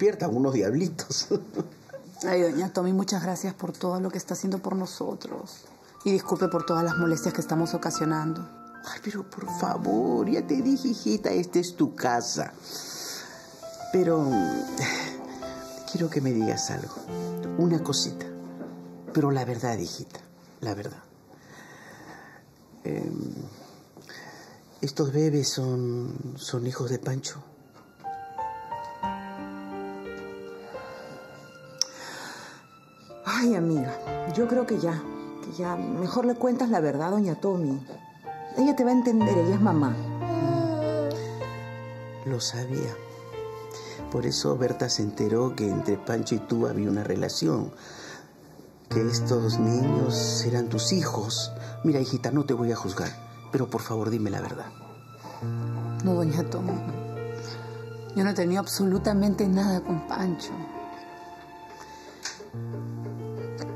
despiertan unos diablitos. Ay, doña Tommy, muchas gracias por todo lo que está haciendo por nosotros. Y disculpe por todas las molestias que estamos ocasionando. Ay, pero por favor, ya te dije, hijita, esta es tu casa. Pero quiero que me digas algo, una cosita, pero la verdad, hijita, la verdad. ¿Estos bebés son hijos de Pancho? Ay, amiga, yo creo que ya mejor le cuentas la verdad, doña Tommy. Ella te va a entender, ella es mamá. Lo sabía. Por eso Berta se enteró que entre Pancho y tú había una relación. Que estos niños eran tus hijos. Mira, hijita, no te voy a juzgar, pero por favor dime la verdad. No, doña Tommy. Yo no tenía absolutamente nada con Pancho.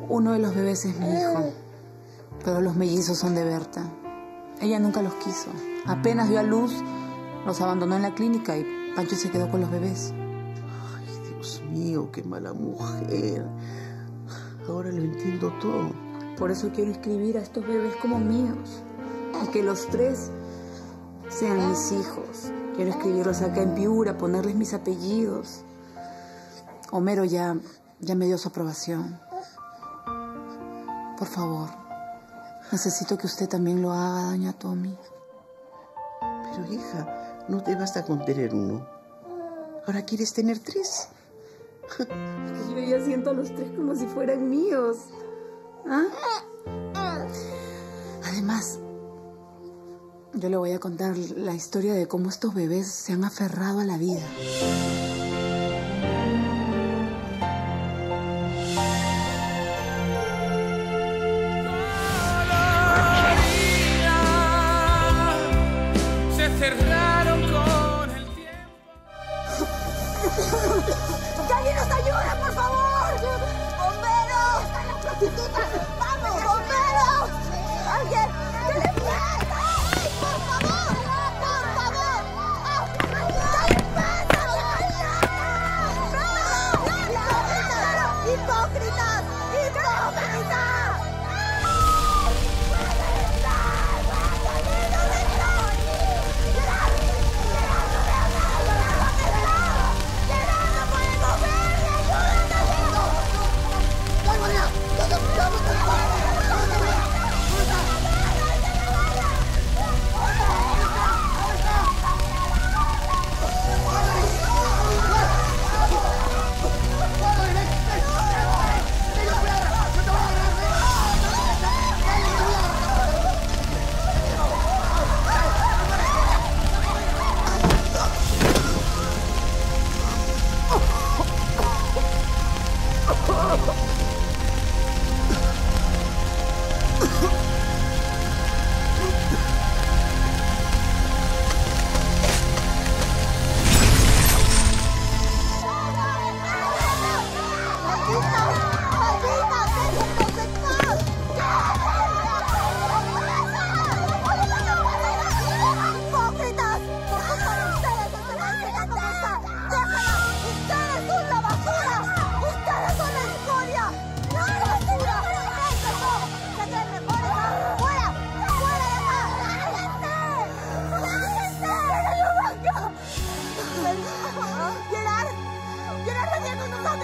Uno de los bebés es mi hijo, pero los mellizos son de Berta. Ella nunca los quiso. Apenas dio a luz, los abandonó en la clínica y Pancho se quedó con los bebés. Ay, Dios mío, qué mala mujer. Ahora lo entiendo todo. Por eso quiero inscribir a estos bebés como míos. Y que los tres sean mis hijos. Quiero escribirlos acá en Piura, ponerles mis apellidos. Homero ya me dio su aprobación. Por favor, necesito que usted también lo haga, doña Tommy. Pero hija, no te basta con tener uno. Ahora quieres tener tres. Yo ya siento a los tres como si fueran míos. ¿Ah? Además, yo le voy a contar la historia de cómo estos bebés se han aferrado a la vida.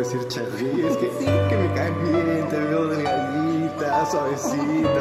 Decir, Charly, es que sí, que me caen bien, te veo delgadita, suavecita.